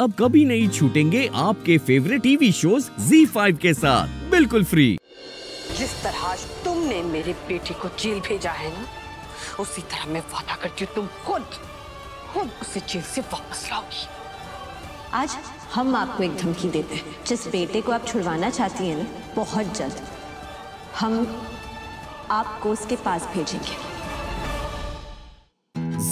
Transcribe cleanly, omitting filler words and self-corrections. अब कभी नहीं छूटेंगे आपके फेवरेट टीवी शोज ZEE5 के साथ बिल्कुल फ्री। जिस तरह तुमने मेरे बेटे को जेल भेजा है ना, उसी तरह मैं वादा करती हूँ तुम खुद उसे जेल से वापस लाओगी। आज हम आपको एक धमकी देते हैं। जिस बेटे को आप छुड़वाना चाहती हैं ना, बहुत जल्द हम आपको उसके पास भेजेंगे।